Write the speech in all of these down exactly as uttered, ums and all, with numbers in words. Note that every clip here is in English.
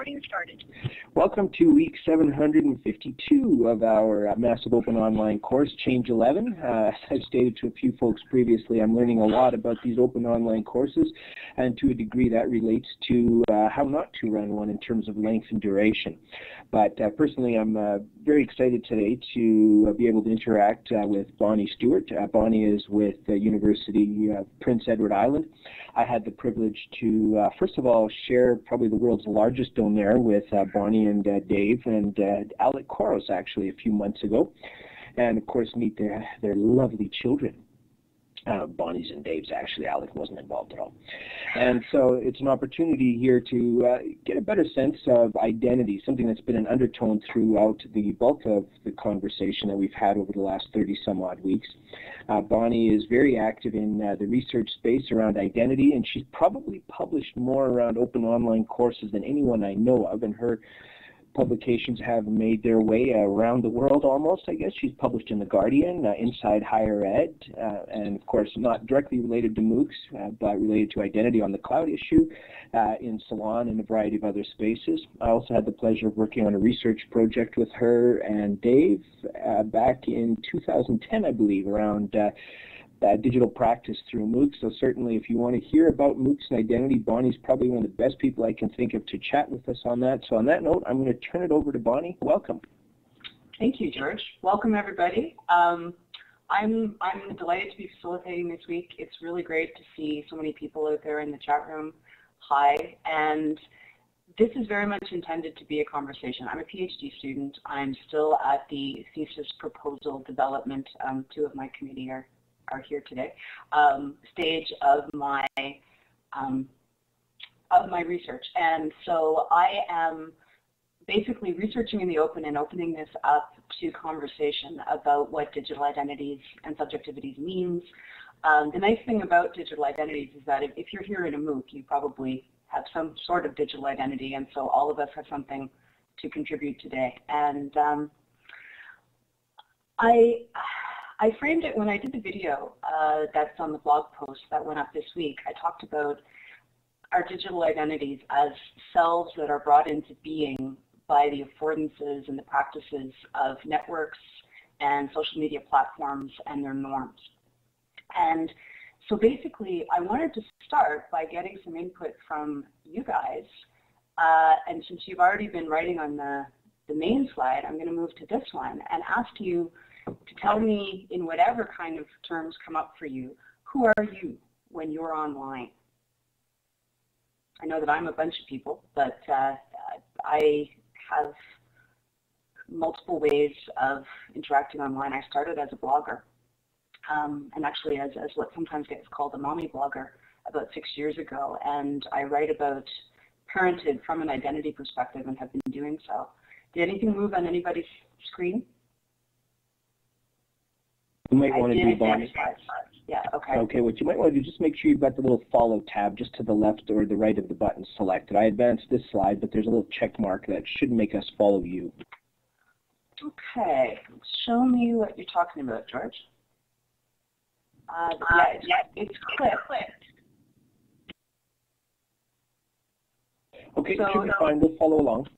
Recording started. Welcome to week seven hundred fifty-two of our Massive Open Online course, Change eleven. Uh, as I've stated to a few folks previously, I'm learning a lot about these open online courses, and to a degree that relates to uh, how not to run one in terms of length and duration. But uh, personally, I'm uh, very excited today to uh, be able to interact uh, with Bonnie Stewart. Uh, Bonnie is with the University of Prince Edward Island. I had the privilege to, uh, first of all, share probably the world's largest donaire with uh, Bonnie and uh, Dave and uh, Alec Couros, actually, a few months ago, and of course meet their, their lovely children. Uh, Bonnie's and Dave's, actually. Alec wasn't involved at all. And so it's an opportunity here to uh, get a better sense of identity, something that's been an undertone throughout the bulk of the conversation that we've had over the last thirty some odd weeks. Uh, Bonnie is very active in uh, the research space around identity, and she's probably published more around open online courses than anyone I know of, and her publications have made their way around the world almost, I guess. She's published in The Guardian, uh, Inside Higher Ed, uh, and of course not directly related to MOOCs, uh, but related to identity on the Klout issue, uh, in Salon, and a variety of other spaces. I also had the pleasure of working on a research project with her and Dave uh, back in two thousand ten, I believe, around uh, Uh, digital practice through MOOCs. So certainly if you want to hear about MOOCs and identity, Bonnie's probably one of the best people I can think of to chat with us on that. So on that note, I'm going to turn it over to Bonnie. Welcome. Thank you, George. Welcome, everybody. Um, I'm, I'm delighted to be facilitating this week. It's really great to see so many people out there in the chat room. Hi. And this is very much intended to be a conversation. I'm a PhD student. I'm still at the thesis proposal development. Um, two of my committee are are here today, um, stage of my um, of my research. And so I am basically researching in the open and opening this up to conversation about what digital identities and subjectivities means. Um, the nice thing about digital identities is that if, if you're here in a MOOC, you probably have some sort of digital identity, and so all of us have something to contribute today. And um, I I framed it when I did the video uh, that's on the blog post that went up this week. I talked about our digital identities as selves that are brought into being by the affordances and the practices of networks and social media platforms and their norms. And so basically, I wanted to start by getting some input from you guys. Uh, and since you've already been writing on the, the main slide, I'm going to move to this one and ask you to tell me, in whatever kind of terms come up for you, who are you when you're online? I know that I'm a bunch of people, but uh, I have multiple ways of interacting online. I started as a blogger, um, and actually as, as what sometimes gets called a mommy blogger about six years ago, and I write about parented from an identity perspective and have been doing so. Did anything move on anybody's screen? You might I want to do, Bonnie. Yeah, okay. Okay, what you might want to do, just make sure you've got the little follow tab just to the left or the right of the button selected. I advanced this slide, but there's a little check mark that should make us follow you. Okay, show me what you're talking about, George. Uh, yeah, it's, it's clicked. Okay, so, should be fine. We'll follow along.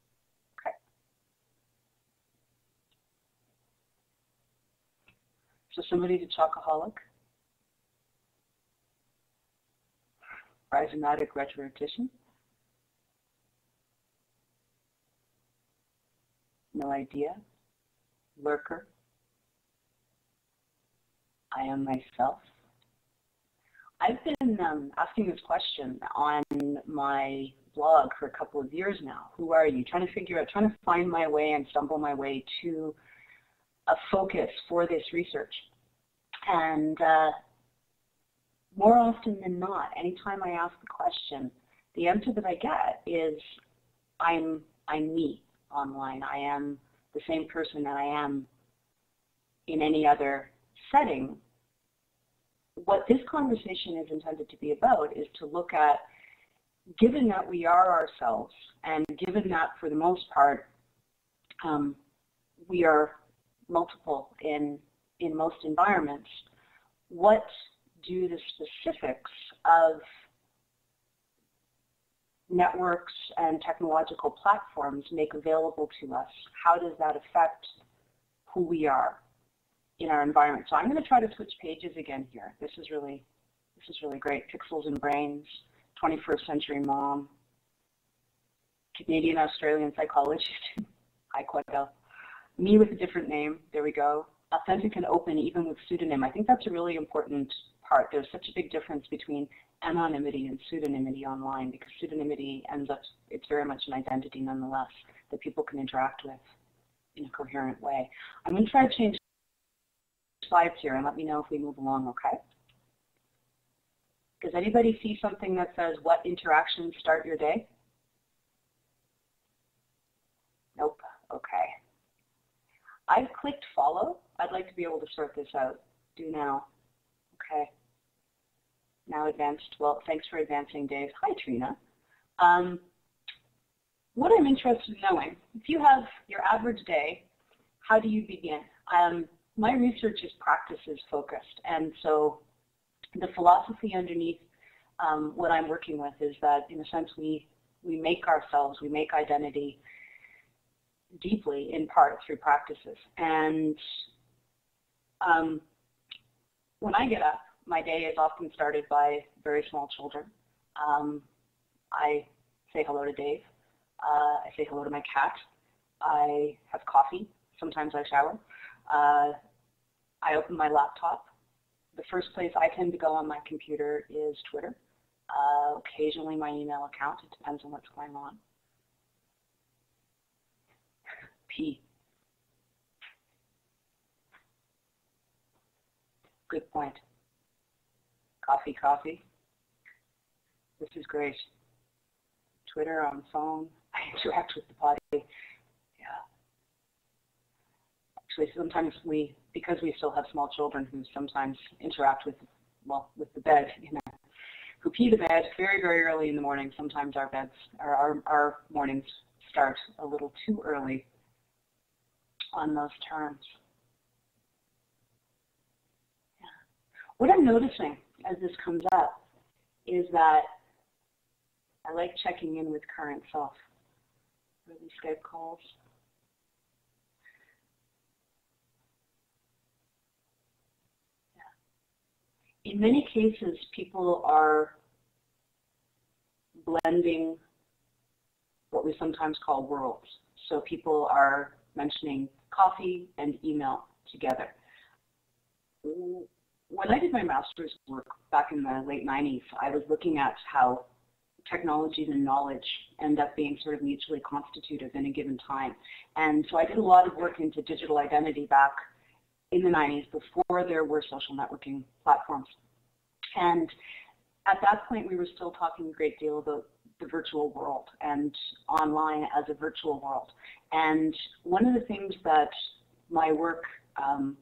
So somebody's a chocoholic, rhizomatic rhetorician. No idea, lurker. I am myself. I've been um, asking this question on my blog for a couple of years now. Who are you? Trying to figure out, trying to find my way and stumble my way to a focus for this research. And uh, more often than not, anytime I ask the question, the answer that I get is I'm, I'm me online. I am the same person that I am in any other setting. What this conversation is intended to be about is to look at, given that we are ourselves, and given that for the most part um, we are multiple in, in most environments, what do the specifics of networks and technological platforms make available to us, how does that affect who we are in our environment? So I'm going to try to switch pages again here. This is really, this is really great. Pixels and Brains, twenty-first century Mom, Canadian Australian psychologist. Hi, Quadel. Me with a different name. There we go. Authentic and open, even with pseudonym. I think that's a really important part. There's such a big difference between anonymity and pseudonymity online, because pseudonymity ends up, it's very much an identity nonetheless that people can interact with in a coherent way. I'm going to try to change slides here and let me know if we move along, okay? Does anybody see something that says, what interactions start your day? Nope, okay. I've clicked follow. I'd like to be able to sort this out. Do now. Okay. Now advanced. Well, thanks for advancing, Dave. Hi, Trina. Um, what I'm interested in knowing, if you have your average day, how do you begin? Um, my research is practices focused, and so the philosophy underneath um, what I'm working with is that, in a sense, we, we make ourselves, we make identity deeply, in part, through practices. And um, when I get up, my day is often started by very small children. Um, I say hello to Dave. Uh, I say hello to my cat. I have coffee. Sometimes I shower. Uh, I open my laptop. The first place I tend to go on my computer is Twitter. Uh, occasionally my email account. It depends on what's going on. P. Good point. Coffee, coffee. This is great. Twitter on phone. I interact with the body. Yeah. Actually, sometimes we, because we still have small children who sometimes interact with, well, with the bed, you know, who pee the bed very, very early in the morning. Sometimes our beds, or our, our mornings start a little too early on those terms. Yeah. What I'm noticing as this comes up is that I like checking in with current self. Are these Skype calls? Yeah. In many cases, people are blending what we sometimes call worlds. So people are mentioning coffee and email together. When I did my master's work back in the late nineties, I was looking at how technologies and knowledge end up being sort of mutually constitutive in a given time. And so I did a lot of work into digital identity back in the nineties, before there were social networking platforms. And at that point, we were still talking a great deal about the virtual world and online as a virtual world. And one of the things that my work um,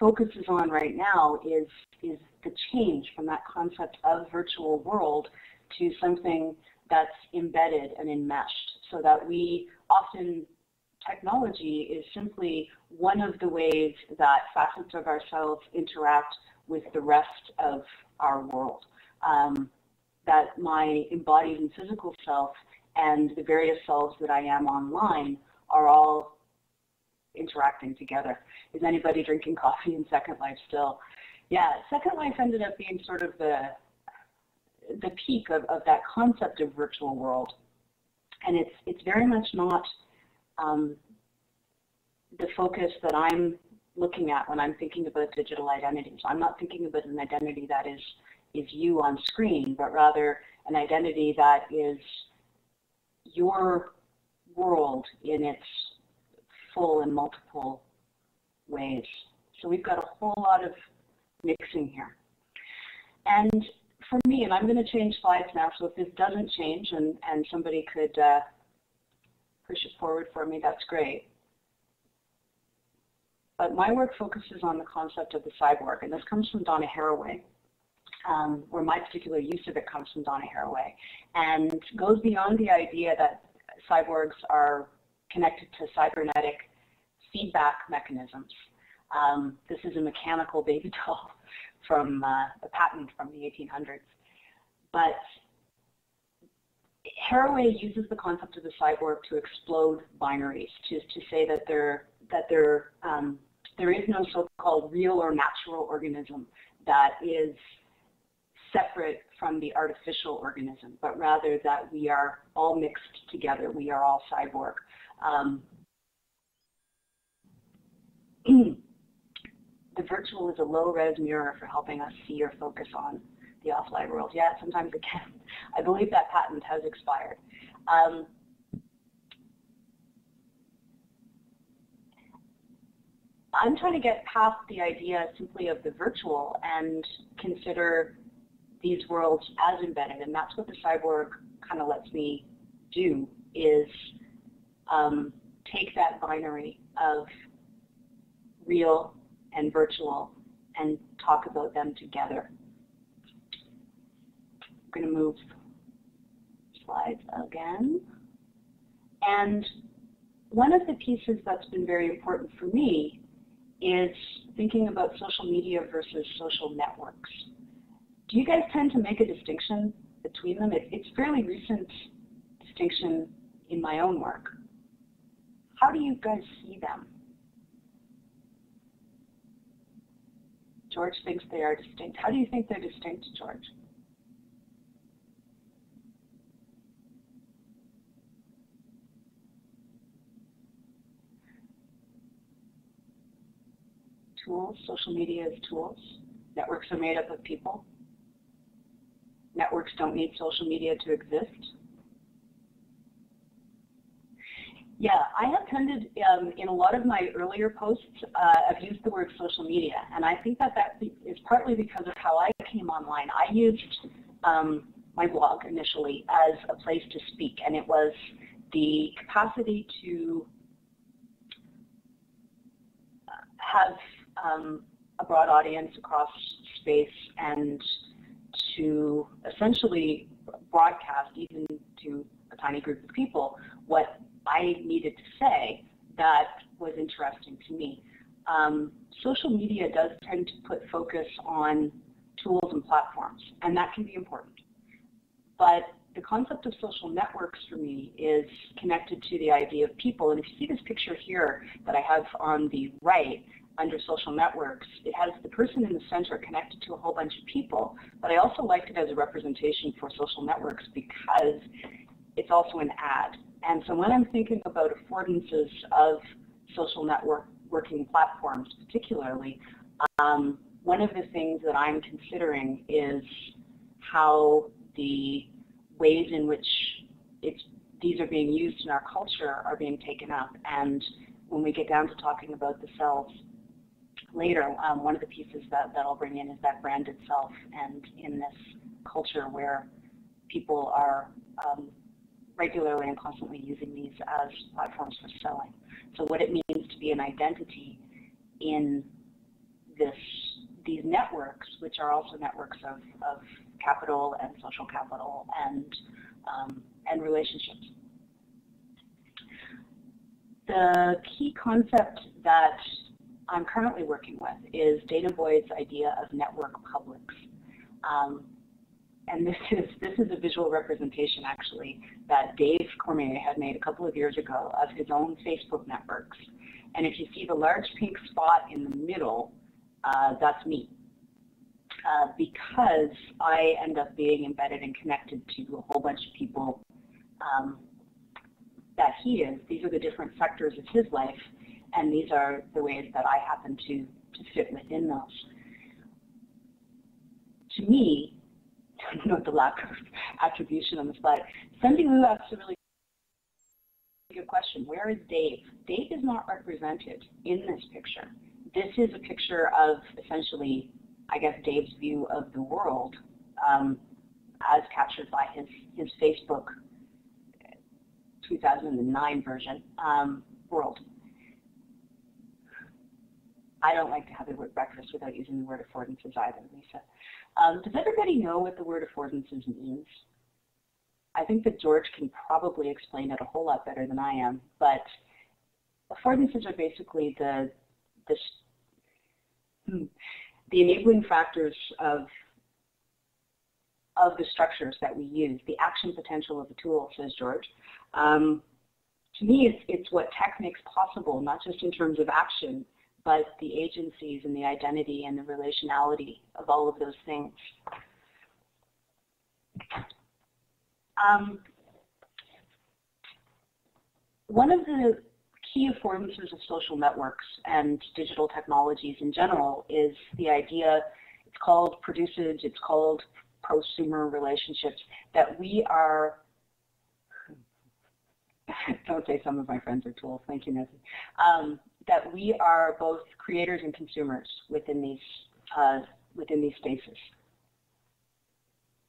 focuses on right now is, is the change from that concept of virtual world to something that's embedded and enmeshed, so that we often, technology is simply one of the ways that facets of ourselves interact with the rest of our world. Um, that my embodied and physical self and the various selves that I am online are all interacting together. Is anybody drinking coffee in Second Life still? Yeah, Second Life ended up being sort of the, the peak of, of that concept of virtual world. And it's, it's very much not um, the focus that I'm looking at when I'm thinking about digital identity. So I'm not thinking about an identity that is is you on screen, but rather an identity that is your world in its full and multiple ways. So we've got a whole lot of mixing here. And for me, and I'm going to change slides now, so if this doesn't change and, and somebody could uh, push it forward for me, that's great. But my work focuses on the concept of the cyborg, and this comes from Donna Haraway. Um, where my particular use of it comes from Donna Haraway, and goes beyond the idea that cyborgs are connected to cybernetic feedback mechanisms. Um, this is a mechanical baby doll from uh, a patent from the eighteen hundreds. but Haraway uses the concept of the cyborg to explode binaries, to, to say that there, that there, um, there is no so-called real or natural organism that is separate from the artificial organism, but rather that we are all mixed together, we are all cyborg. Um, the virtual is a low-res mirror for helping us see or focus on the offline world. Yeah, sometimes it can. I believe that patent has expired. Um, I'm trying to get past the idea simply of the virtual and consider these worlds as embedded, and that's what the cyborg kind of lets me do, is um, take that binary of real and virtual and talk about them together. I'm going to move slides again. And one of the pieces that's been very important for me is thinking about social media versus social networks. Do you guys tend to make a distinction between them? It, it's a fairly recent distinction in my own work. How do you guys see them? George thinks they are distinct. How do you think they're distinct, George? Tools, social media is tools. Networks are made up of people. Networks don't need social media to exist. Yeah, I have tended, um, in a lot of my earlier posts, uh, I've used the word social media, and I think that that is partly because of how I came online. I used um, my blog initially as a place to speak, and it was the capacity to have um, a broad audience across space and to essentially broadcast, even to a tiny group of people, what I needed to say that was interesting to me. Um, social media does tend to put focus on tools and platforms, and that can be important. But the concept of social networks for me is connected to the idea of people. And if you see this picture here that I have on the right, under social networks, it has the person in the center connected to a whole bunch of people, but I also liked it as a representation for social networks because it's also an ad. And so when I'm thinking about affordances of social network working platforms particularly, um, one of the things that I'm considering is how the ways in which it's, these are being used in our culture are being taken up. And when we get down to talking about the selves later, um, one of the pieces that, that I'll bring in is that branded self, and in this culture where people are um, regularly and constantly using these as platforms for selling. So what it means to be an identity in this, these networks, which are also networks of, of capital and social capital and, um, and relationships. The key concept that I'm currently working with is Danah Boyd's idea of network publics. Um, and this is, this is a visual representation, actually, that Dave Cormier had made a couple of years ago of his own Facebook networks. And if you see the large pink spot in the middle, Uh, that's me, uh, because I end up being embedded and connected to a whole bunch of people um, that he is. These are the different sectors of his life, and these are the ways that I happen to, to fit within those. To me, note the lack of attribution on the slide, Sandy Lou asked a really good question. Where is Dave? Dave is not represented in this picture. This is a picture of essentially, I guess, Dave's view of the world um, as captured by his, his Facebook two thousand nine version, um, world. I don't like to have the word breakfast without using the word affordances either, Lisa. Um, does everybody know what the word affordances means? I think that George can probably explain it a whole lot better than I am, but affordances are basically the This, the enabling factors of of the structures that we use. The action potential of the tool, says George. Um, to me, it's, it's what tech makes possible, not just in terms of action, but the agencies and the identity and the relationality of all of those things. Um, one of the key affordances of social networks and digital technologies in general is the idea, it's called producage, it's called prosumer relationships, that we are, don't say some of my friends are tools, thank you, Nancy, um, that we are both creators and consumers within these, uh, within these spaces.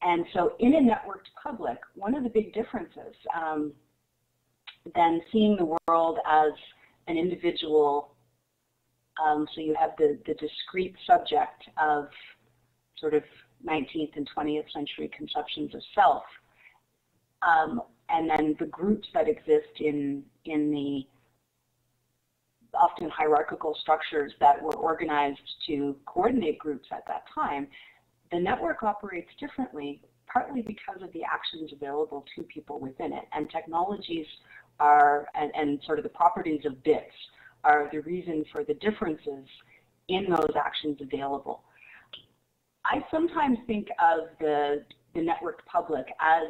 And so in a networked public, one of the big differences um, than seeing the world as an individual, um, so you have the, the discrete subject of sort of nineteenth and twentieth century conceptions of self, um, and then the groups that exist in, in the often hierarchical structures that were organized to coordinate groups at that time, the network operates differently, partly because of the actions available to people within it. And technologies are, and, and sort of the properties of bits are the reason for the differences in those actions available. I sometimes think of the, the networked public as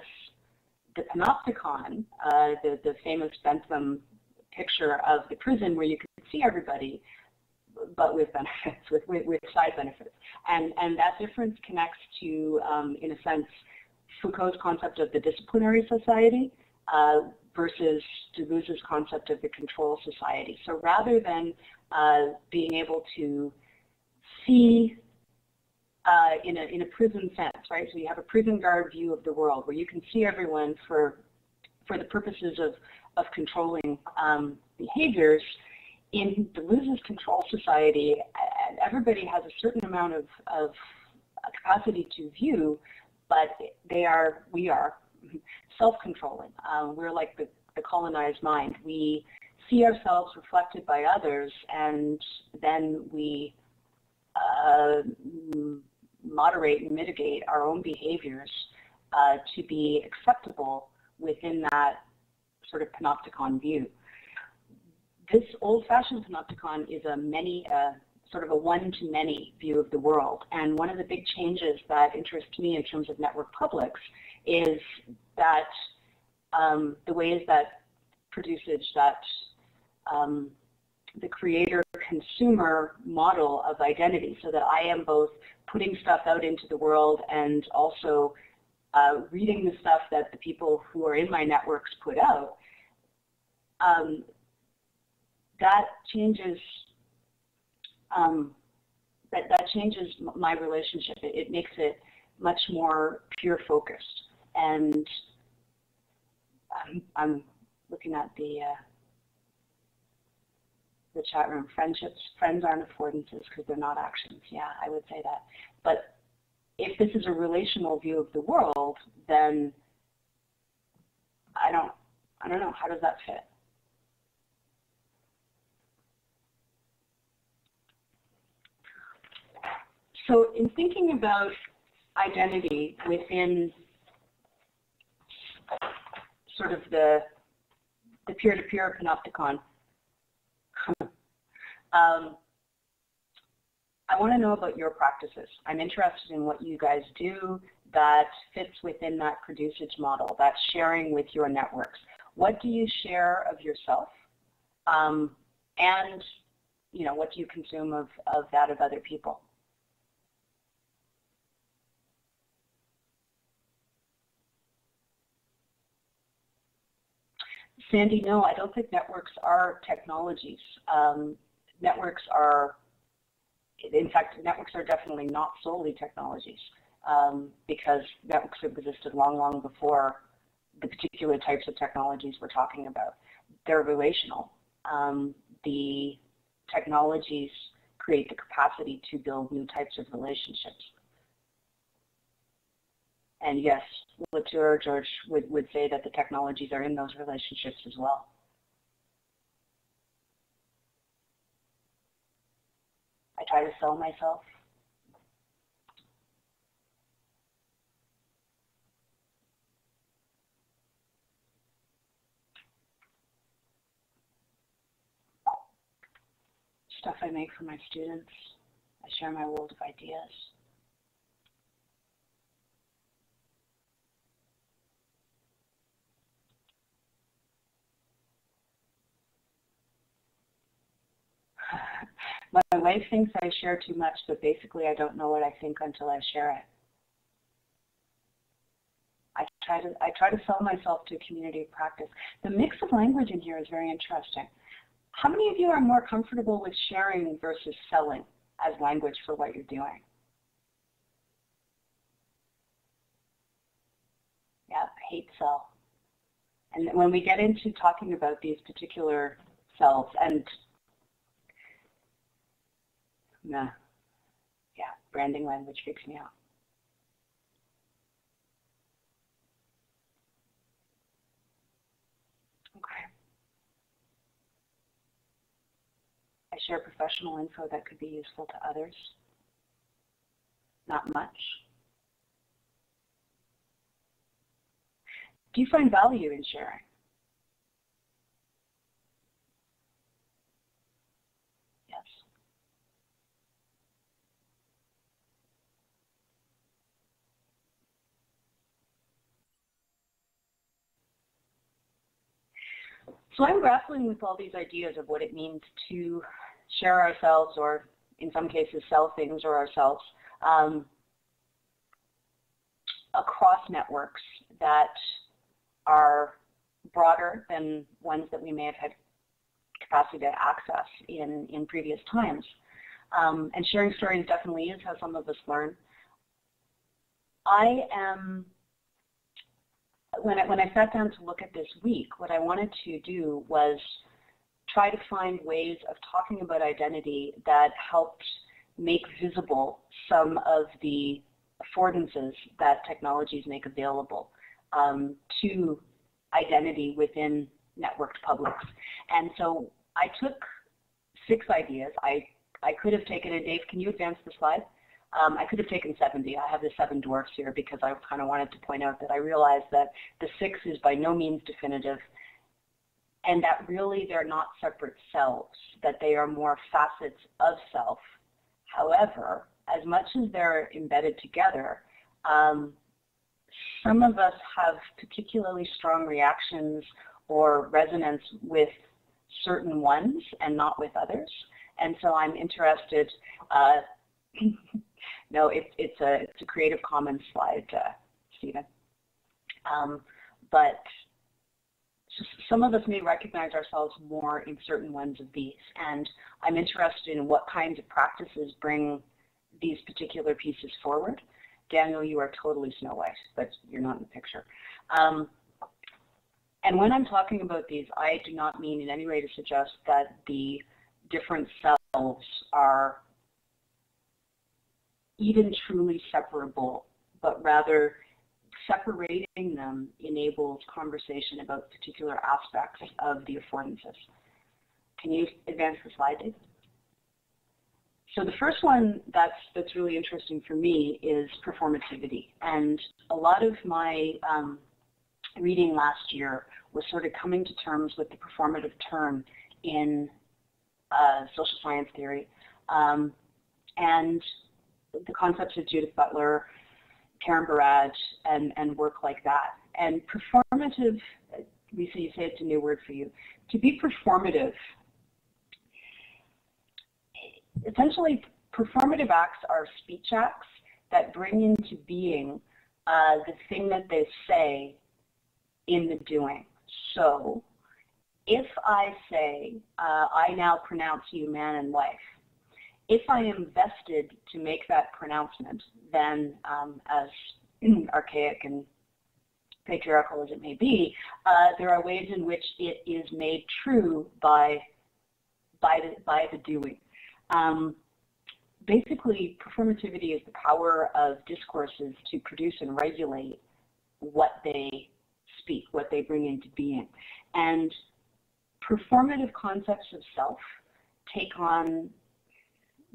the panopticon, uh, the, the famous Bentham picture of the prison where you can see everybody, but with benefits, with, with, with side benefits. And, and that difference connects to, um, in a sense, Foucault's concept of the disciplinary society uh, versus Deleuze's concept of the control society. So rather than uh, being able to see uh, in, a, in a prison sense, right, so you have a prison guard view of the world where you can see everyone for, for the purposes of, of controlling um, behaviors. In Deleuze's control society, everybody has a certain amount of, of capacity to view, but they are, we are self-controlling. Um, we're like the, the colonized mind. We see ourselves reflected by others, and then we uh, moderate and mitigate our own behaviors uh, to be acceptable within that sort of panopticon view. This old-fashioned panopticon is a many, uh, sort of a one-to-many view of the world. And one of the big changes that interests me in terms of network publics is that um, the ways that produces that um, the creator-consumer model of identity, so that I am both putting stuff out into the world and also uh, reading the stuff that the people who are in my networks put out, um, that changes, um, that, that changes my relationship. It, it makes it much more peer focused. And I'm, I'm looking at the, uh, the chat room. Friendships, friends aren't affordances because they're not actions. Yeah, I would say that. But if this is a relational view of the world, then I don't, I don't know, how does that fit? So in thinking about identity within sort of the the peer-to-peer panopticon, um, I want to know about your practices. I'm interested in what you guys do that fits within that producage model, that sharing with your networks. What do you share of yourself? Um, and, you know, what do you consume of, of that of other people? Sandy, no, I don't think networks are technologies. Um, networks are, in fact, networks are definitely not solely technologies, um, because networks have existed long, long before the particular types of technologies we're talking about. They're relational. Um, the technologies create the capacity to build new types of relationships. And yes, Latour, George would, would say that the technologies are in those relationships as well. I try to sell myself. stuff I make for my students. I share my world of ideas. My wife thinks I share too much, but basically I don't know what I think until I share it. I try to, I try to sell myself to community of practice. The mix of language in here is very interesting. How many of you are more comfortable with sharing versus selling as language for what you're doing? Yeah, I hate sell. And when we get into talking about these particular selves and nah. Yeah, branding language freaks me out. Okay. I share professional info that could be useful to others. Not much. Do you find value in sharing? So I'm grappling with all these ideas of what it means to share ourselves, or in some cases sell things or ourselves, um, across networks that are broader than ones that we may have had capacity to access in, in previous times. Um, and sharing stories definitely is how some of us learn. I am... When I, when I sat down to look at this week, what I wanted to do was try to find ways of talking about identity that helped make visible some of the affordances that technologies make available um, to identity within networked publics. And so I took six ideas. I, I could have taken, and Dave, can you advance the slide? Um, I could have taken seventy. I have the seven dwarfs here because I kind of wanted to point out that I realized that the six is by no means definitive, and that really they're not separate selves, that they are more facets of self. However, as much as they're embedded together, um, some of us have particularly strong reactions or resonance with certain ones and not with others. And so I'm interested uh, No, it, it's a it's a Creative Commons slide, uh, Stephen. Um, but some of us may recognize ourselves more in certain ones of these, and I'm interested in what kinds of practices bring these particular pieces forward. Daniel, you are totally Snow White, but you're not in the picture. Um, and when I'm talking about these, I do not mean in any way to suggest that the different selves are even truly separable, but rather separating them enables conversation about particular aspects of the affordances. Can you advance the slide, Dave? So the first one that's, that's really interesting for me is performativity. And a lot of my um, reading last year was sort of coming to terms with the performative term in uh, social science theory. Um, and the concepts of Judith Butler, Karen Barad, and, and work like that. And performative, Lisa, you say it's a new word for you. To be performative, essentially performative acts are speech acts that bring into being uh, the thing that they say in the doing. So if I say, uh, I now pronounce you man and wife, if I am vested to make that pronouncement, then um, as archaic and patriarchal as it may be, uh, there are ways in which it is made true by, by, the, by the doing. Um, basically, performativity is the power of discourses to produce and regulate what they speak, what they bring into being. And performative concepts of self take on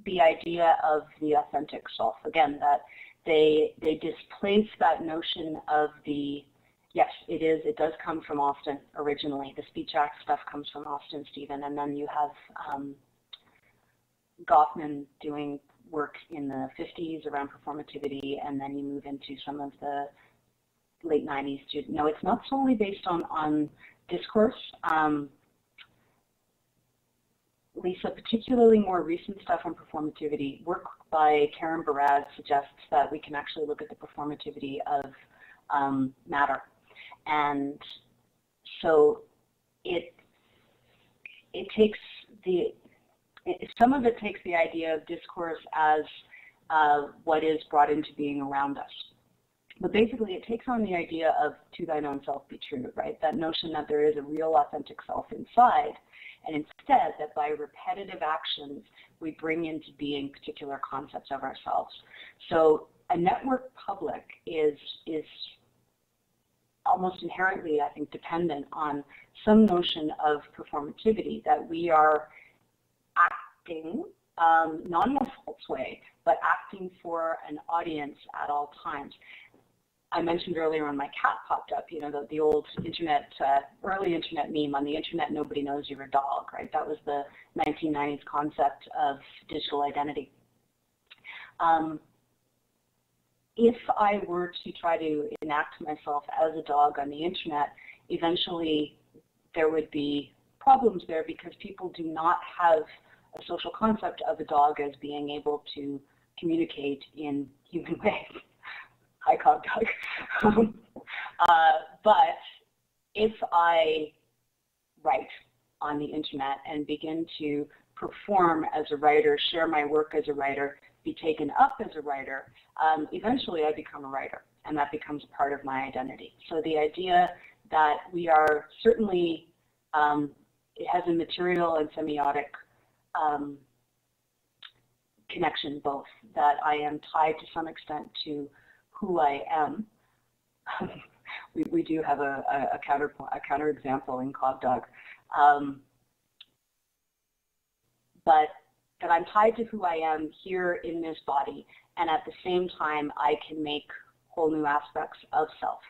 the idea of the authentic self, again, that they they displace that notion of the, yes, it is, it does come from Austin originally. The speech act stuff comes from Austin, Stephen, and then you have um, Goffman doing work in the fifties around performativity, and then you move into some of the late nineties students. No, it's not solely based on, on discourse. Um, Lisa, particularly more recent stuff on performativity, work by Karen Barad suggests that we can actually look at the performativity of um, matter. And so it, it takes the, it, some of it takes the idea of discourse as uh, what is brought into being around us. But basically it takes on the idea of to thine own self be true, right? That notion that there is a real authentic self inside, and instead that by repetitive actions we bring into being particular concepts of ourselves. So a network public is, is almost inherently, I think, dependent on some notion of performativity, that we are acting, um, not in a false way, but acting for an audience at all times. I mentioned earlier when my cat popped up, you know, the, the old internet, uh, early internet meme, on the internet nobody knows you're a dog, right? That was the nineteen nineties concept of digital identity. Um, if I were to try to enact myself as a dog on the internet, eventually there would be problems there, because people do not have a social concept of a dog as being able to communicate in human ways. Hi, Cog Dog. um, uh, but if I write on the internet and begin to perform as a writer, share my work as a writer, be taken up as a writer, um, eventually I become a writer, and that becomes part of my identity. So the idea that we are certainly, um, it has a material and semiotic um, connection both, that I am tied to some extent to who I am. we, we do have a, a, a counter a counterexample in Klout Dog, um, but that I'm tied to who I am here in this body, and at the same time I can make whole new aspects of self.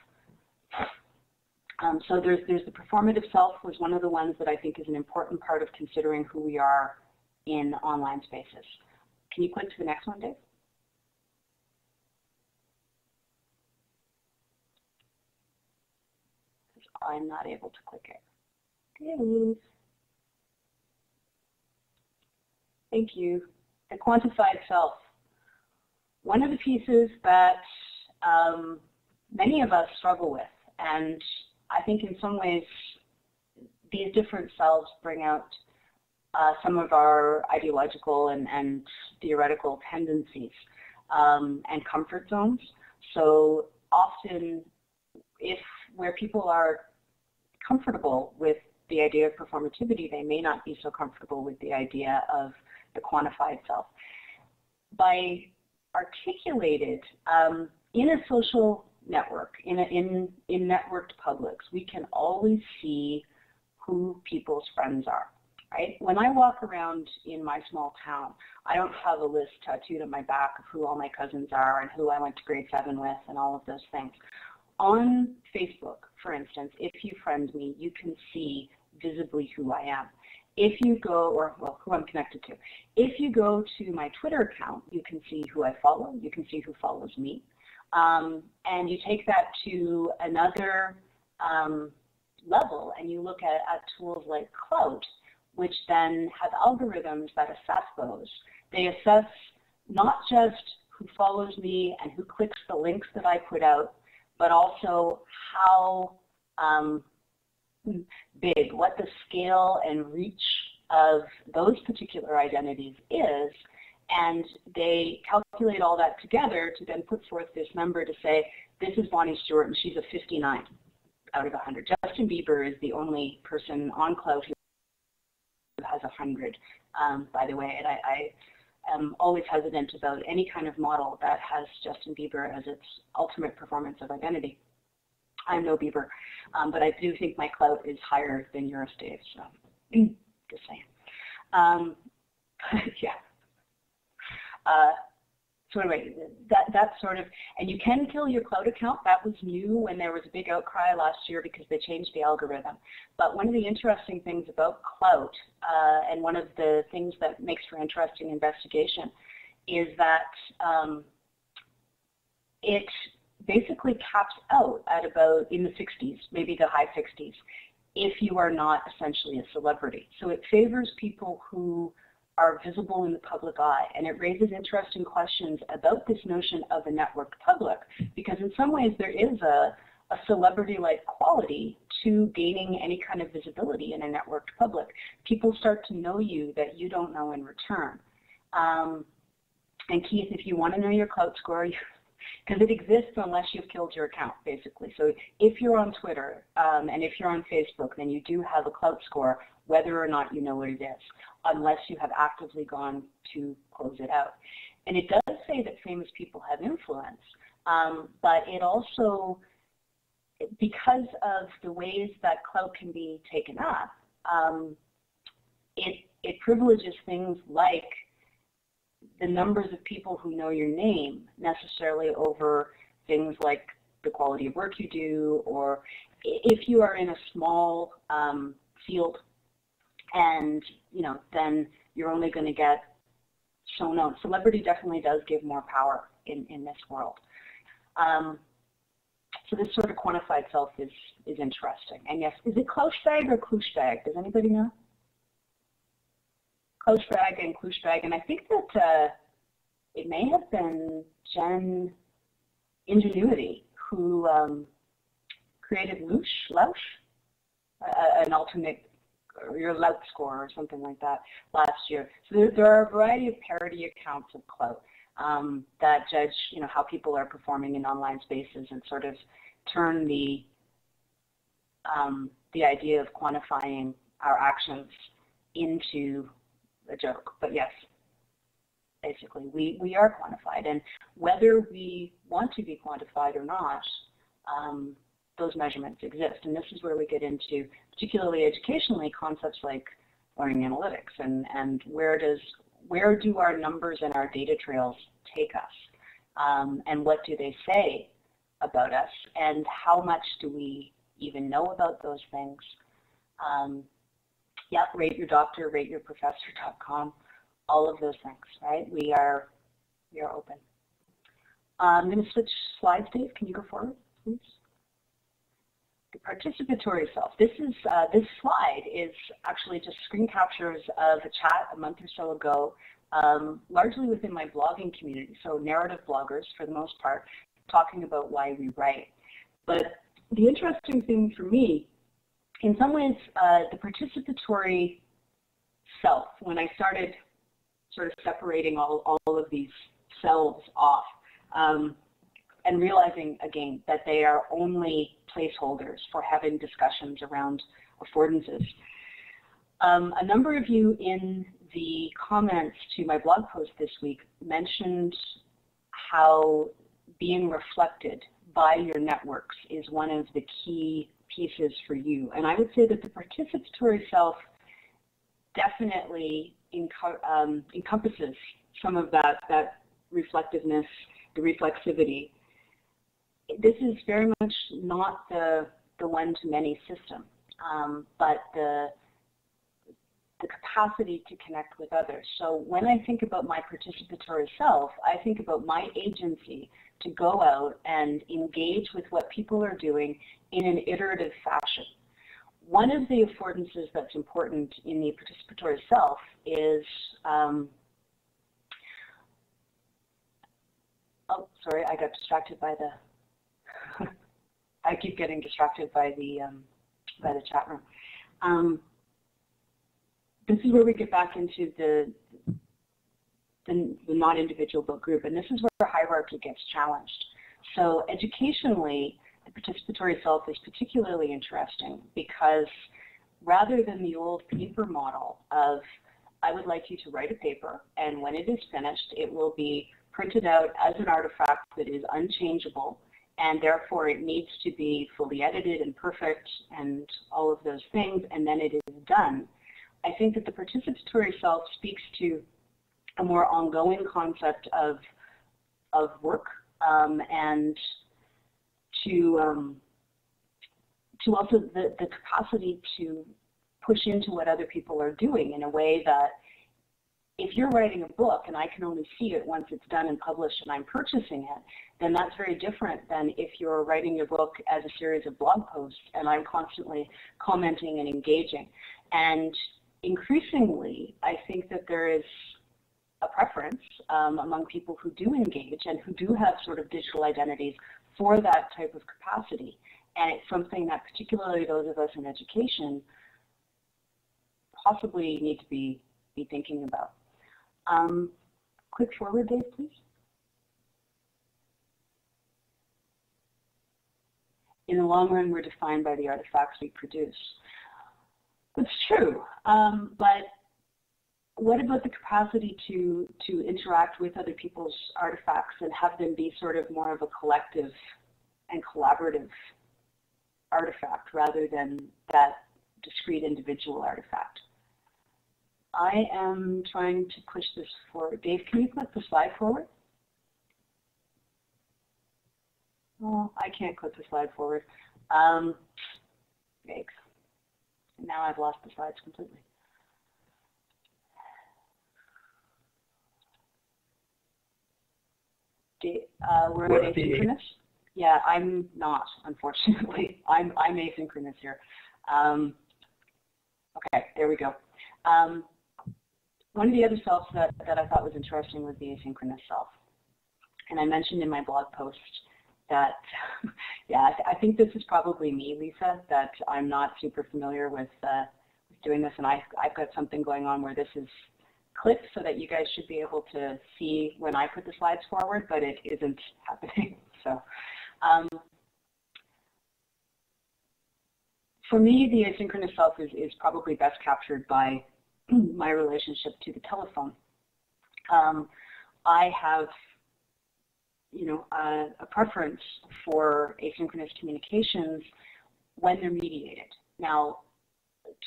Um, so there's there's the performative self was one of the ones that I think is an important part of considering who we are in online spaces. Can you click to the next one, Dave? I'm not able to click it. Okay. Thank you. The quantified self. One of the pieces that um, many of us struggle with, and I think in some ways these different selves bring out uh, some of our ideological and, and theoretical tendencies um, and comfort zones. So often if where people are comfortable with the idea of performativity, they may not be so comfortable with the idea of the quantified self. By articulated um, in a social network, in, a, in, in networked publics, we can always see who people's friends are, right? When I walk around in my small town, I don't have a list tattooed on my back of who all my cousins are and who I went to grade seven with and all of those things. On Facebook, for instance, if you friend me, you can see visibly who I am. If you go, or well, who I'm connected to. If you go to my Twitter account, you can see who I follow. You can see who follows me. Um, and you take that to another um, level, and you look at, at tools like Klout, which then have algorithms that assess those. They assess not just who follows me and who clicks the links that I put out, but also how um, big, what the scale and reach of those particular identities is, and they calculate all that together to then put forth this number to say, this is Bonnie Stewart and she's a fifty-nine out of one hundred. Justin Bieber is the only person on Klout who has one hundred, um, by the way, and I, I I'm always hesitant about any kind of model that has Justin Bieber as its ultimate performance of identity. I'm no Bieber, um, but I do think my Klout is higher than yours, Dave, so just saying. Um, yeah. Uh, sort of a, that, that sort of, and you can kill your Klout account. That was new when there was a big outcry last year because they changed the algorithm. But one of the interesting things about Klout, uh, and one of the things that makes for interesting investigation, is that um, it basically caps out at about, in the sixties, maybe the high sixties, if you are not essentially a celebrity. So it favors people who are visible in the public eye, and it raises interesting questions about this notion of a networked public, because in some ways there is a, a celebrity-like quality to gaining any kind of visibility in a networked public. People start to know you that you don't know in return. Um, and Keith, if you want to know your Klout score, because it exists unless you've killed your account, basically. So if you're on Twitter um, and if you're on Facebook, then you do have a Klout score, whether or not you know what it is, unless you have actively gone to close it out. And it does say that famous people have influence, um, but it also, because of the ways that Klout can be taken up, um, it, it privileges things like the numbers of people who know your name necessarily over things like the quality of work you do, or if you are in a small um, field, and you know, then you're only going to get shown out. Celebrity definitely does give more power in, in this world. Um, so this sort of quantified self is, is interesting. And yes, is it Kloutbag or Kloutbag? Does anybody know? Kloutbag and Kloutbag, and I think that uh, it may have been Jen Ingenuity who um, created Louche, Louche, uh, an alternate, or your Klout score or something like that last year. So there, there are a variety of parody accounts of Klout um, that judge, you know, how people are performing in online spaces and sort of turn the um, the idea of quantifying our actions into a joke. But yes, basically we, we are quantified, and whether we want to be quantified or not, um, those measurements exist. And this is where we get into, particularly educationally, concepts like learning analytics and, and where does, where do our numbers and our data trails take us? Um, and what do they say about us? And how much do we even know about those things? Um, yep, rate your doctor, rate your professor dot com, all of those things, right? We are, we are open. Uh, I'm going to switch slides, Dave. Can you go forward, please? The participatory self. This is uh, this slide is actually just screen captures of a chat a month or so ago, um, largely within my blogging community. So narrative bloggers, for the most part, talking about why we write. But the interesting thing for me, in some ways, uh, the participatory self, when I started sort of separating all all of these selves off, um, and realizing again that they are only placeholders for having discussions around affordances. Um, a number of you in the comments to my blog post this week mentioned how being reflected by your networks is one of the key pieces for you. And I would say that the participatory self definitely enco- um, encompasses some of that, that reflectiveness, the reflexivity. This is very much not the, the one-to-many system, um, but the, the capacity to connect with others. So when I think about my participatory self, I think about my agency to go out and engage with what people are doing in an iterative fashion. One of the affordances that's important in the participatory self is um, oh, sorry, I got distracted by the I keep getting distracted by the um, by the chat room. Um, this is where we get back into the, the the not individual but group, and this is where hierarchy gets challenged. So educationally, the participatory self is particularly interesting because rather than the old paper model of I would like you to write a paper, and when it is finished, it will be printed out as an artifact that is unchangeable, and therefore it needs to be fully edited and perfect and all of those things, and then it is done. I think that the participatory self speaks to a more ongoing concept of of work, um, and to um, to also the, the capacity to push into what other people are doing in a way that if you're writing a book and I can only see it once it's done and published and I'm purchasing it, then that's very different than if you're writing your book as a series of blog posts and I'm constantly commenting and engaging. And increasingly, I think that there is a preference um, among people who do engage and who do have sort of digital identities for that type of capacity. And it's something that particularly those of us in education possibly need to be, be thinking about. Um, quick forward, Dave, please. In the long run, we're defined by the artifacts we produce. That's true, um, but what about the capacity to, to interact with other people's artifacts and have them be sort of more of a collective and collaborative artifact rather than that discrete individual artifact? I am trying to push this forward. Dave, can you click the slide forward? Oh, I can't click the slide forward. Um, thanks. Now I've lost the slides completely. Dave, uh, we're at asynchronous? Yeah, I'm not, unfortunately. I'm, I'm asynchronous here. Um, okay, there we go. Um, One of the other selves that, that I thought was interesting was the asynchronous self. And I mentioned in my blog post that, yeah, I, th I think this is probably me, Lisa, that I'm not super familiar with uh, doing this, and I, I've got something going on where this is clipped so that you guys should be able to see when I put the slides forward, but it isn't happening. So, um, for me, the asynchronous self is, is probably best captured by my relationship to the telephone. Um, I have, you know, a, a preference for asynchronous communications when they're mediated. Now,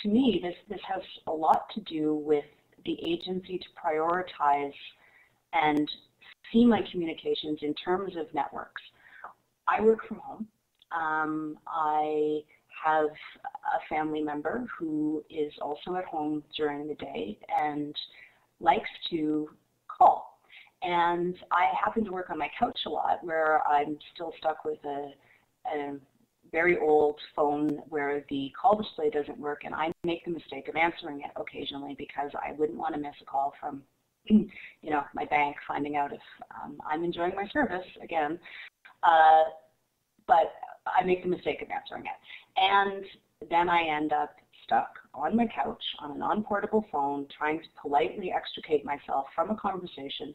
to me, this, this has a lot to do with the agency to prioritize and see my communications in terms of networks. I work from home. Um, I have a family member who is also at home during the day and likes to call. And I happen to work on my couch a lot where I'm still stuck with a, a very old phone where the call display doesn't work, and I make the mistake of answering it occasionally because I wouldn't want to miss a call from, you know, my bank finding out if um, I'm enjoying my service again. Uh, but I make the mistake of answering it. And then I end up stuck on my couch on a non-portable phone trying to politely extricate myself from a conversation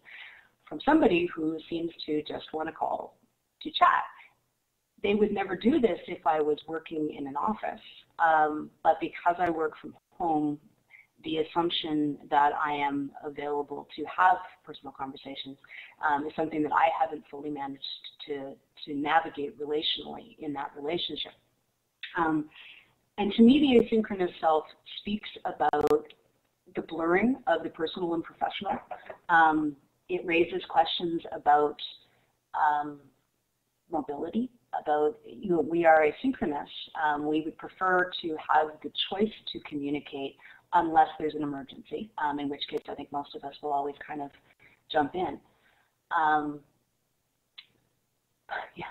from somebody who seems to just want to call to chat. They would never do this if I was working in an office, um, but because I work from home, the assumption that I am available to have personal conversations um, is something that I haven't fully managed to, to navigate relationally in that relationship. Um, and to me, the asynchronous self speaks about the blurring of the personal and professional. Um, it raises questions about um, mobility, about, you know, we are asynchronous. Um, we would prefer to have the choice to communicate unless there's an emergency, um, in which case I think most of us will always kind of jump in. Um, yeah.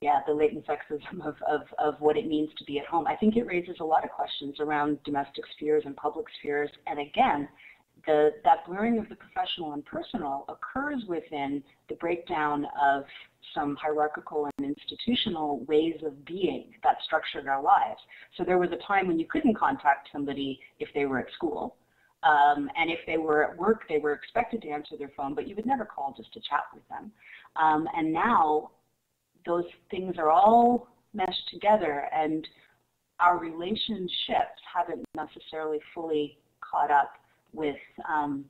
Yeah, the latent sexism of, of, of what it means to be at home. I think it raises a lot of questions around domestic spheres and public spheres. And again, the, that blurring of the professional and personal occurs within the breakdown of some hierarchical and institutional ways of being that structured our lives. So there was a time when you couldn't contact somebody if they were at school. Um, and if they were at work, they were expected to answer their phone, but you would never call just to chat with them. Um, and now, those things are all meshed together, and our relationships haven't necessarily fully caught up with, um,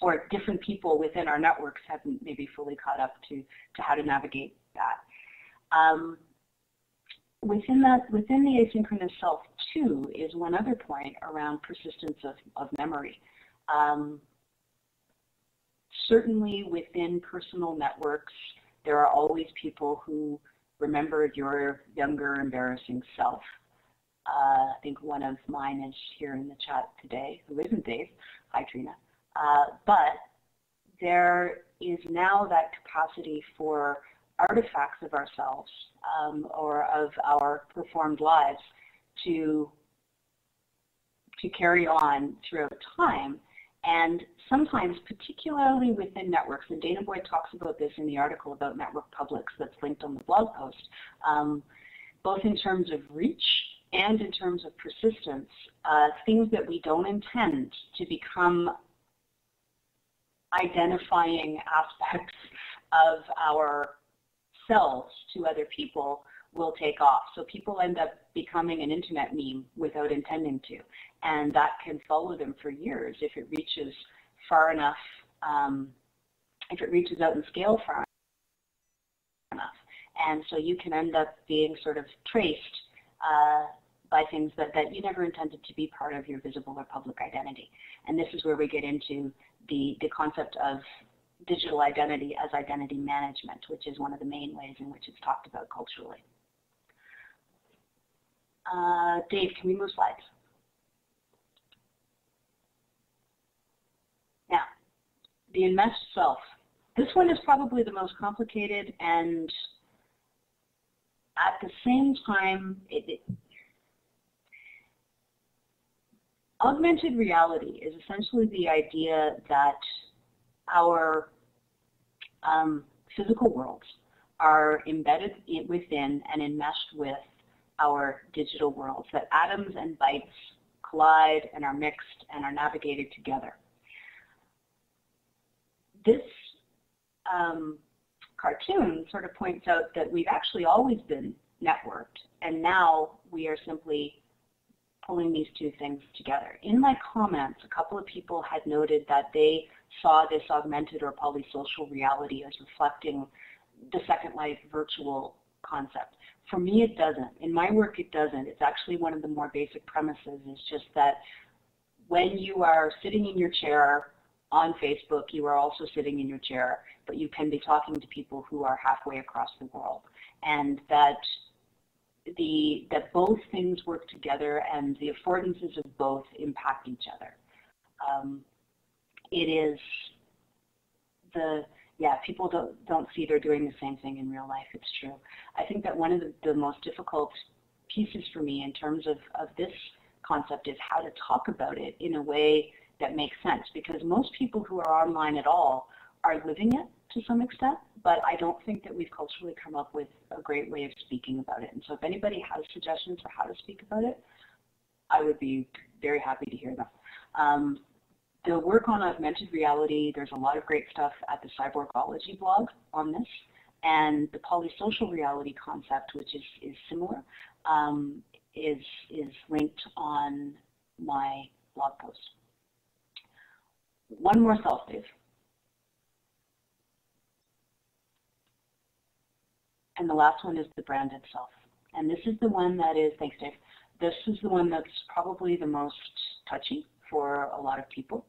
or different people within our networks haven't maybe fully caught up to, to how to navigate that. Um, within that, within the asynchronous self, too, is one other point around persistence of, of memory. Um, certainly within personal networks, there are always people who remembered your younger, embarrassing self. Uh, I think one of mine is here in the chat today, who isn't Dave. Hi, Trina. Uh, but there is now that capacity for artifacts of ourselves um, or of our performed lives to, to carry on throughout time. And sometimes, particularly within networks, and Danah Boyd talks about this in the article about network publics that's linked on the blog post, um, both in terms of reach and in terms of persistence, uh, things that we don't intend to become identifying aspects of ourselves to other people will take off. So people end up becoming an internet meme without intending to, and that can follow them for years if it reaches far enough, um, if it reaches out and scale far enough. And so you can end up being sort of traced uh, by things that, that you never intended to be part of your visible or public identity. And this is where we get into the, the concept of digital identity as identity management, which is one of the main ways in which it's talked about culturally. Uh, Dave, can we move slides? Now, the enmeshed self. This one is probably the most complicated, and at the same time, it, it, augmented reality is essentially the idea that our um, physical worlds are embedded in, within and enmeshed with our digital worlds, that atoms and bytes collide and are mixed and are navigated together. This um, cartoon sort of points out that we've actually always been networked, and now we are simply pulling these two things together. In my comments, a couple of people had noted that they saw this augmented or polysocial reality as reflecting the Second Life virtual concept. For me, it doesn't. In my work, it doesn't. It's actually one of the more basic premises. It's just that when you are sitting in your chair on Facebook, you are also sitting in your chair, but you can be talking to people who are halfway across the world. And that the that both things work together, and the affordances of both impact each other. Um, it is the, yeah, people don't, don't see they're doing the same thing in real life, it's true. I think that one of the, the most difficult pieces for me in terms of, of this concept is how to talk about it in a way that makes sense, because most people who are online at all are living it to some extent, but I don't think that we've culturally come up with a great way of speaking about it. And so if anybody has suggestions for how to speak about it, I would be very happy to hear them. Um, the work on augmented reality, there's a lot of great stuff at the Cyborgology blog on this, and the polysocial reality concept, which is, is similar, um, is, is linked on my blog post. One more self, Dave. And the last one is the brand itself. And this is the one that is, thanks Dave, this is the one that's probably the most touchy for a lot of people.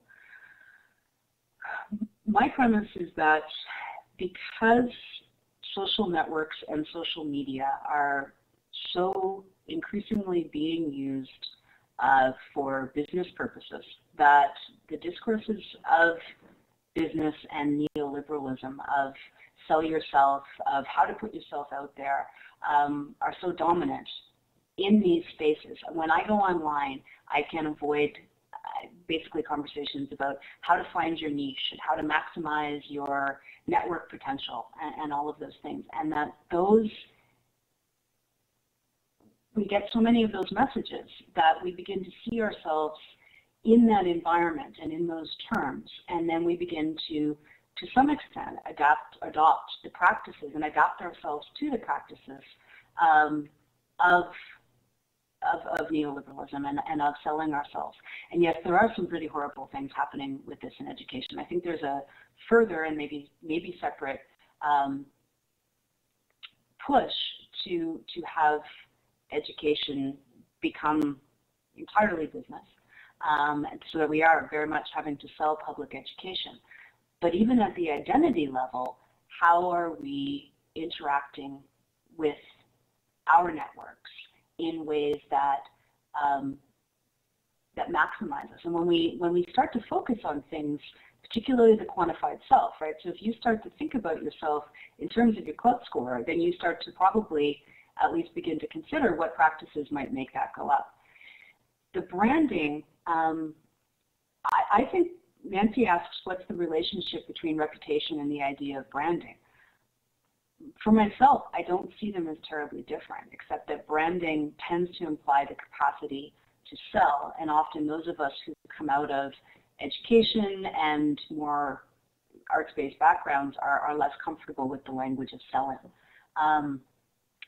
My premise is that because social networks and social media are so increasingly being used uh, for business purposes, that the discourses of business and neoliberalism, of sell yourself, of how to put yourself out there, um, are so dominant in these spaces. When I go online, I can avoid uh, basically conversations about how to find your niche and how to maximize your network potential and, and all of those things. And that those, we get so many of those messages that we begin to see ourselves in that environment and in those terms, and then we begin to to some extent, adapt, adopt the practices and adapt ourselves to the practices um, of, of, of neoliberalism and, and of selling ourselves. And yes, there are some pretty horrible things happening with this in education. I think there's a further and maybe, maybe separate um, push to, to have education become entirely business, um, so that we are very much having to sell public education. But even at the identity level, how are we interacting with our networks in ways that um, that maximize us? And when we when we start to focus on things, particularly the quantified self, right? So if you start to think about yourself in terms of your Klout score, then you start to probably at least begin to consider what practices might make that go up. The branding, um, I, I think Nancy asks, what's the relationship between reputation and the idea of branding? For myself, I don't see them as terribly different, except that branding tends to imply the capacity to sell, and often those of us who come out of education and more arts-based backgrounds are, are less comfortable with the language of selling. Um,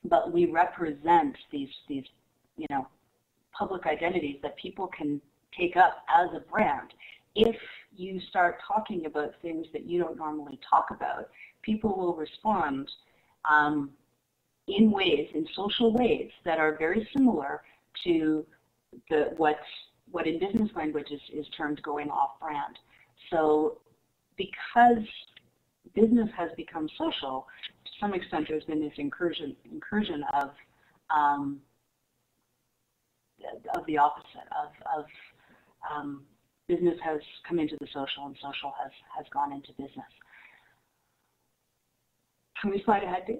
but we represent these, these, you know, public identities that people can take up as a brand. If you start talking about things that you don't normally talk about, people will respond um, in ways, in social ways, that are very similar to the, what's, what in business language is, is termed going off-brand. So because business has become social, to some extent there's been this incursion, incursion of, um, of the opposite, of, of um, business has come into the social and social has, has gone into business. Can we slide ahead, Dave?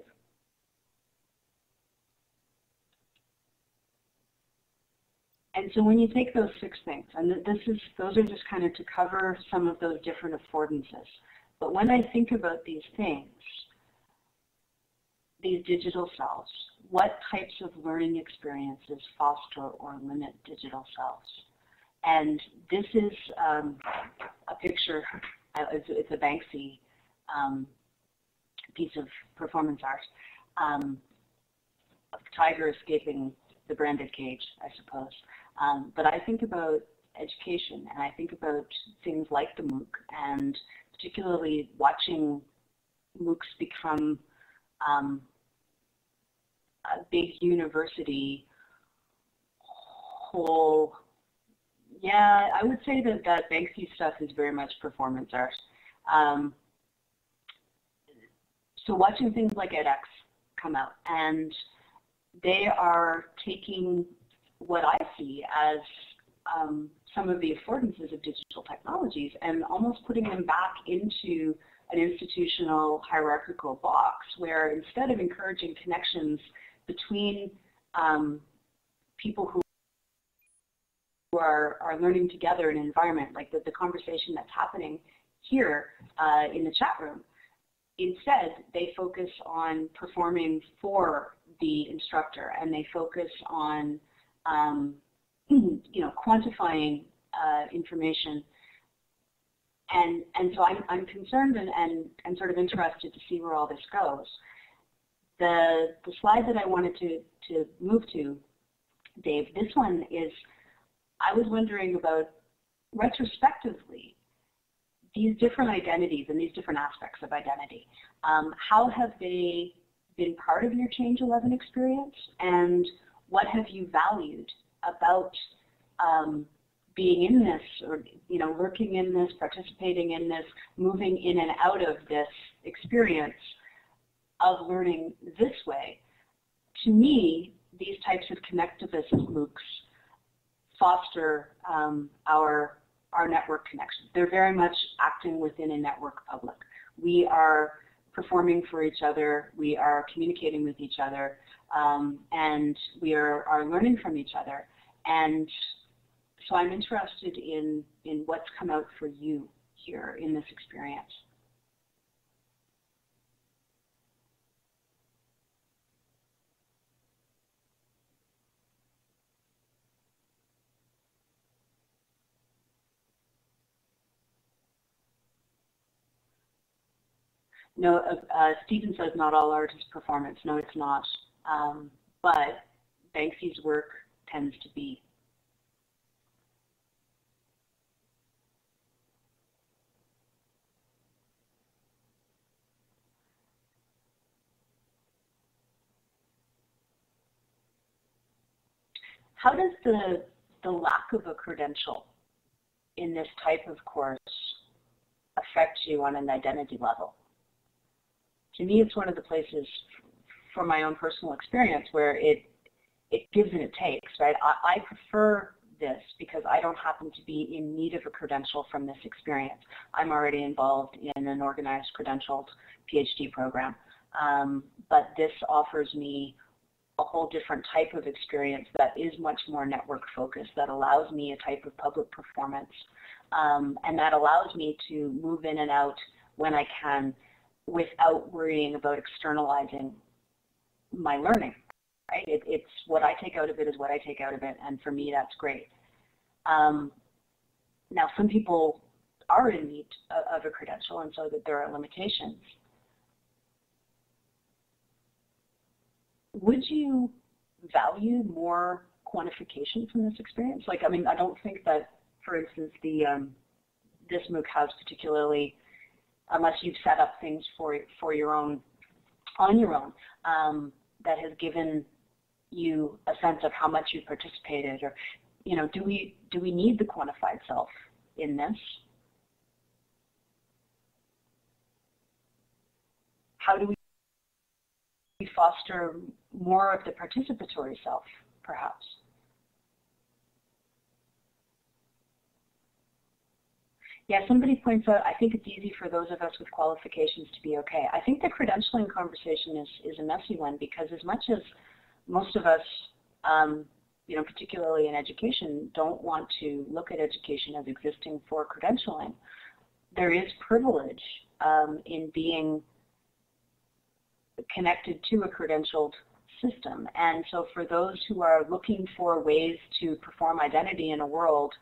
And so when you take those six things, and this is, those are just kind of to cover some of those different affordances. But when I think about these things, these digital selves, what types of learning experiences foster or limit digital selves? And this is um, a picture, it's, it's a Banksy um, piece of performance art, um, of the tiger escaping the branded cage, I suppose. Um, but I think about education, and I think about things like the MOOC, and particularly watching MOOCs become um, a big university whole. Yeah, I would say that that Banksy stuff is very much performance art. Um, so watching things like edX come out, and they are taking what I see as um, some of the affordances of digital technologies and almost putting them back into an institutional hierarchical box, where instead of encouraging connections between um, people who are, are learning together in an environment, like the, the conversation that's happening here uh, in the chat room, instead they focus on performing for the instructor, and they focus on um, you know, quantifying uh, information, and and so I'm, I'm concerned and, and, and sort of interested to see where all this goes. The, the slide that I wanted to, to move to, Dave, this one is, I was wondering about retrospectively these different identities and these different aspects of identity. Um, how have they been part of your Change eleven experience, and what have you valued about um, being in this, or you know, lurking in this, participating in this, moving in and out of this experience of learning this way? To me, these types of connectivist MOOCs foster um, our our network connections. They're very much acting within a network public. We are performing for each other, we are communicating with each other, um, and we are, are learning from each other. And so I'm interested in, in what's come out for you here in this experience. No, uh, uh, Stephen says not all art is performance. No, it's not. Um, but Banksy's work tends to be. How does the, the lack of a credential in this type of course affect you on an identity level. To me, it's one of the places from my own personal experience where it it gives and it takes, right? I, I prefer this because I don't happen to be in need of a credential from this experience. I'm already involved in an organized credentialed PhD program. Um, but this offers me a whole different type of experience that is much more network focused, that allows me a type of public performance, um, and that allows me to move in and out when I can without worrying about externalizing my learning. Right? It, it's what I take out of it is what I take out of it, and for me that's great. Um, now some people are in need of a credential, and so that there are limitations. Would you value more quantification from this experience? Like, I mean, I don't think that, for instance, the um, this MOOC has particularly, unless you've set up things for for your own, on your own, um, that has given you a sense of how much you participated, or, you know, do we do we need the quantified self in this? How do we foster more of the participatory self, perhaps? Yeah, somebody points out, I think it's easy for those of us with qualifications to be okay. I think the credentialing conversation is, is a messy one, because as much as most of us, um, you know, particularly in education, don't want to look at education as existing for credentialing, there is privilege um, in being connected to a credentialed system. And so for those who are looking for ways to perform identity in a world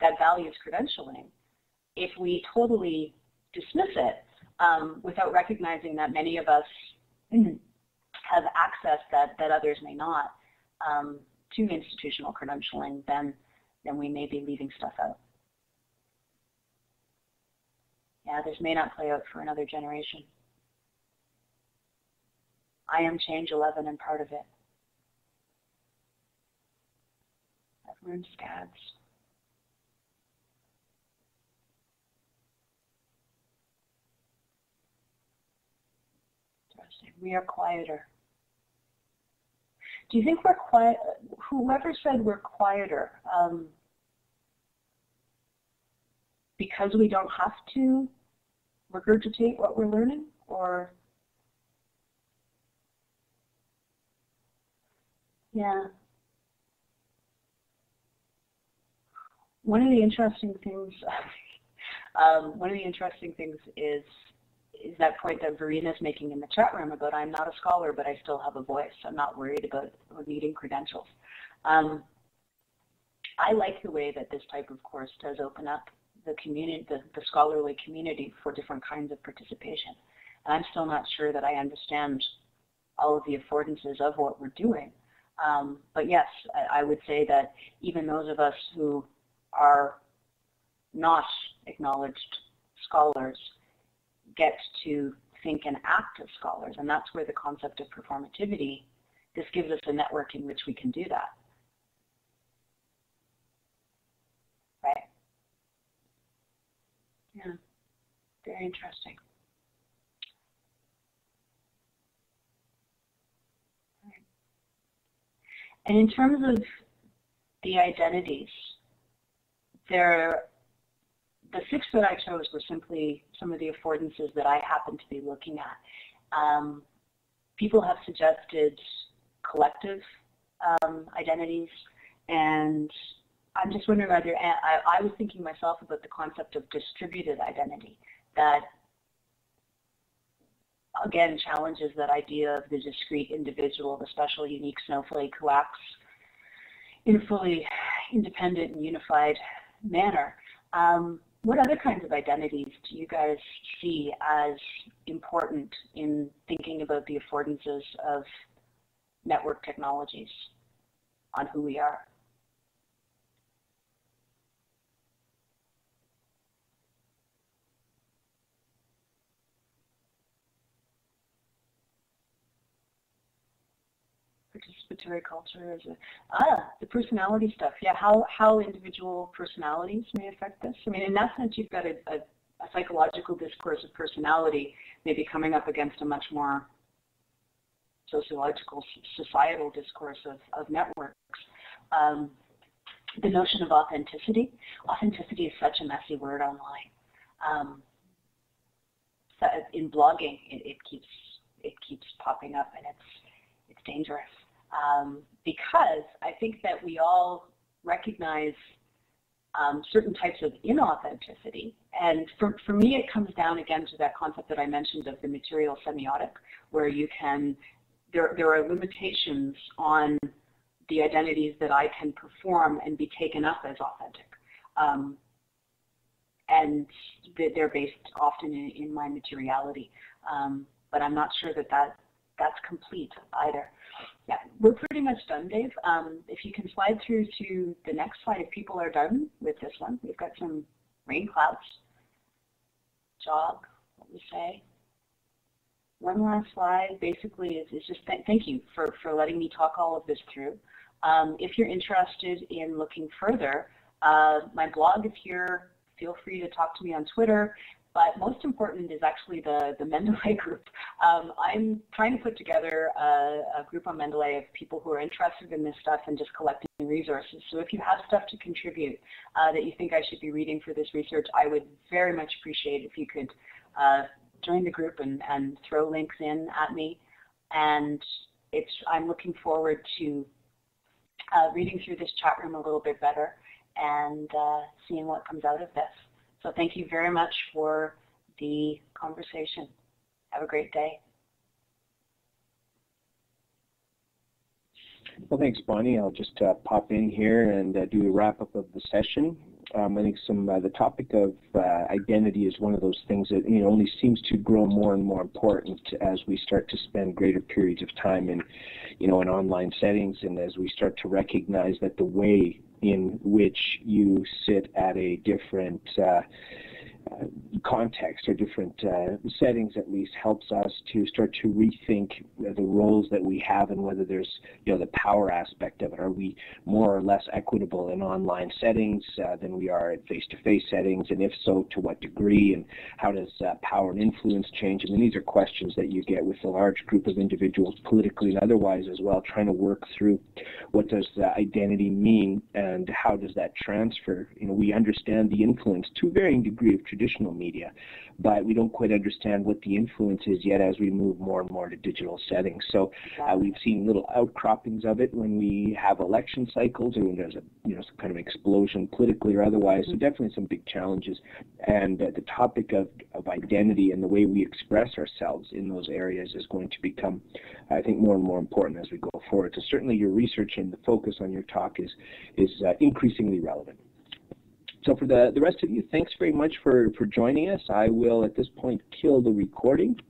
that values credentialing, if we totally dismiss it um, without recognizing that many of us have access that, that others may not um, to institutional credentialing, then, then we may be leaving stuff out. Yeah, this may not play out for another generation. I am Change eleven and part of it. Everyone scads. Interesting. We are quieter. Do you think we're quiet? Whoever said we're quieter, um, because we don't have to regurgitate what we're learning, or? Yeah. One of the interesting things, um, one of the interesting things is is that point that Verena is making in the chat room about I'm not a scholar, but I still have a voice. I'm not worried about needing credentials. Um, I like the way that this type of course does open up the community, the, the scholarly community, for different kinds of participation. And I'm still not sure that I understand all of the affordances of what we're doing. Um, but yes, I, I would say that even those of us who are not acknowledged scholars get to think and act as scholars, and that's where the concept of performativity, this gives us a network in which we can do that. Right? Yeah, very interesting. And in terms of the identities, there, the six that I chose were simply some of the affordances that I happen to be looking at. Um, people have suggested collective um, identities, and I'm just wondering whether, I, I was thinking myself about the concept of distributed identity, that again challenges that idea of the discrete individual, the special unique snowflake who acts in a fully independent and unified manner. Um, what other kinds of identities do you guys see as important in thinking about the affordances of network technologies on who we are? Participatory culture is a, ah, the personality stuff. Yeah, how how individual personalities may affect this. I mean, in that sense, you've got a, a a psychological discourse of personality may be coming up against a much more sociological, societal discourse of, of networks. Um, the notion of authenticity. Authenticity is such a messy word online. Um, in blogging, it, it keeps it keeps popping up, and it's it's dangerous um, because I think that we all recognize um, certain types of inauthenticity. And for for me, it comes down again to that concept that I mentioned of the material semiotic, where you can there there are limitations on the identities that I can perform and be taken up as authentic. Um, and they're based often in, in my materiality. Um, but I'm not sure that, that that's complete either. Yeah, we're pretty much done, Dave. Um, if you can slide through to the next slide, if people are done with this one. We've got some rain clouds. Jog, what we say. One last slide basically is, is just th thank you for, for letting me talk all of this through. Um, if you're interested in looking further, uh, my blog is here. Feel free to talk to me on Twitter. But most important is actually the, the Mendeley group. Um, I'm trying to put together a, a group on Mendeley of people who are interested in this stuff and just collecting resources. So if you have stuff to contribute uh, that you think I should be reading for this research, I would very much appreciate if you could uh, join the group and, and throw links in at me. And it's, I'm looking forward to uh, reading through this chat room a little bit better and uh, seeing what comes out of this. So thank you very much for the conversation. Have a great day. Well, thanks, Bonnie. I'll just uh, pop in here and uh, do a wrap-up of the session. Um, I think some uh, the topic of uh, identity is one of those things that you know only seems to grow more and more important as we start to spend greater periods of time in you know in online settings, and as we start to recognize that the way in which you sit at a different uh, context or different uh, settings at least helps us to start to rethink the roles that we have and whether there's you know the power aspect of it. Are we more or less equitable in online settings uh, than we are in face-to-face settings, and if so, to what degree, and how does uh, power and influence change? I mean, these are questions that you get with a large group of individuals politically and otherwise as well, trying to work through what does uh, identity mean and how does that transfer. You know, we understand the influence to a varying degree of traditional media, but we don't quite understand what the influence is yet as we move more and more to digital settings. So uh, we've seen little outcroppings of it when we have election cycles or when there's a you know some kind of explosion politically or otherwise. So definitely some big challenges, and uh, the topic of, of identity and the way we express ourselves in those areas is going to become, I think, more and more important as we go forward. So certainly your research and the focus on your talk is is uh, increasingly relevant. So for the, the rest of you, thanks very much for, for joining us. I will, at this point, kill the recording.